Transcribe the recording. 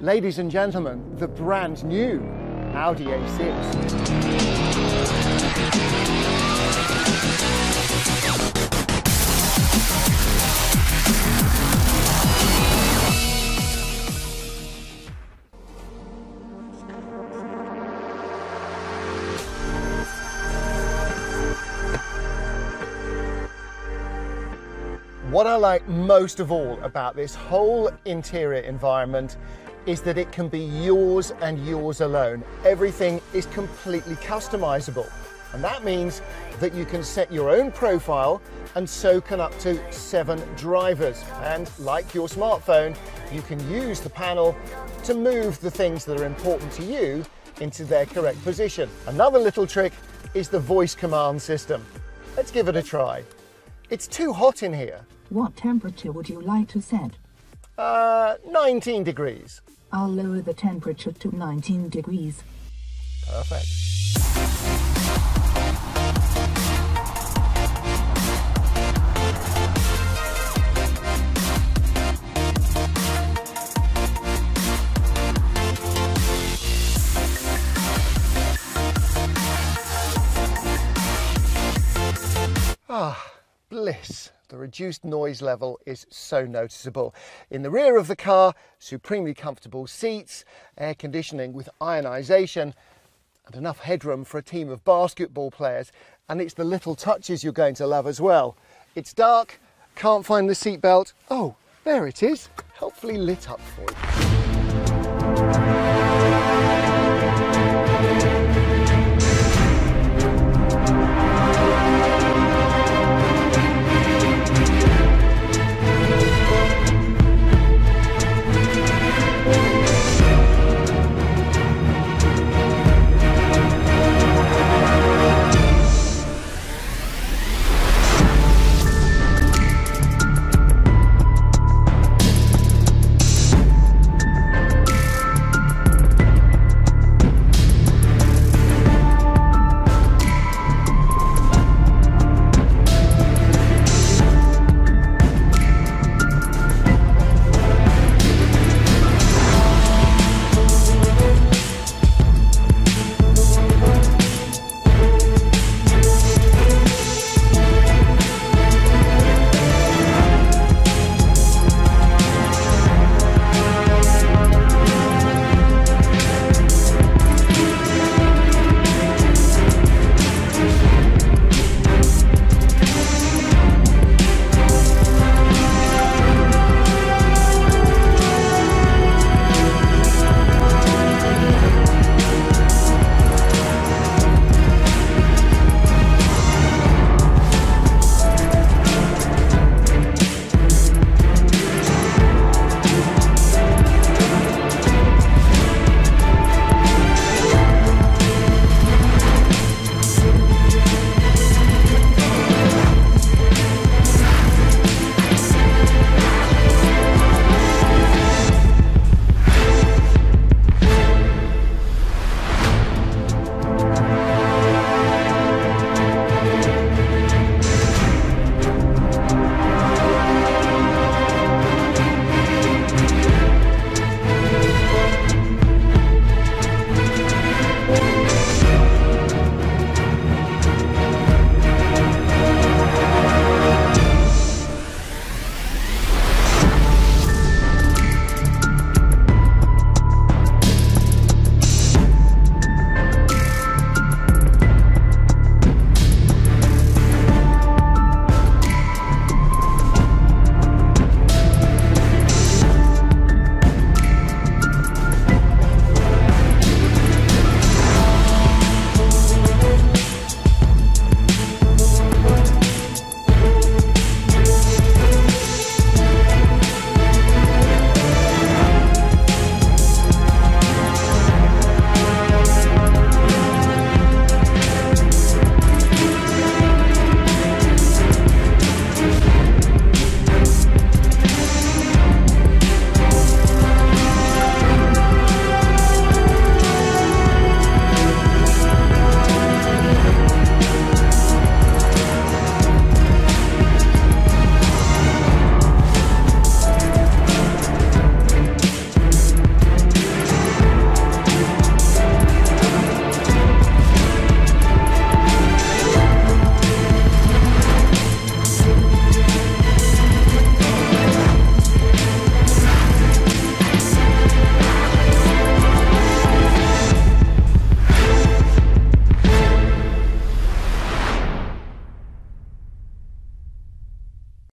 Ladies and gentlemen, the brand new Audi A6. What I like most of all about this whole interior environment is that it can be yours and yours alone. Everything is completely customizable. And that means that you can set your own profile and so can up to 7 drivers. And like your smartphone, you can use the panel to move the things that are important to you into their correct position. Another little trick is the voice command system. Let's give it a try. It's too hot in here. What temperature would you like to set? 19 degrees. I'll lower the temperature to 19 degrees. Perfect. Ah, bliss. The reduced noise level is so noticeable. In the rear of the car, supremely comfortable seats, air conditioning with ionization, and enough headroom for a team of basketball players. And it's the little touches you're going to love as well. It's dark, can't find the seatbelt. Oh, there it is, helpfully lit up for you.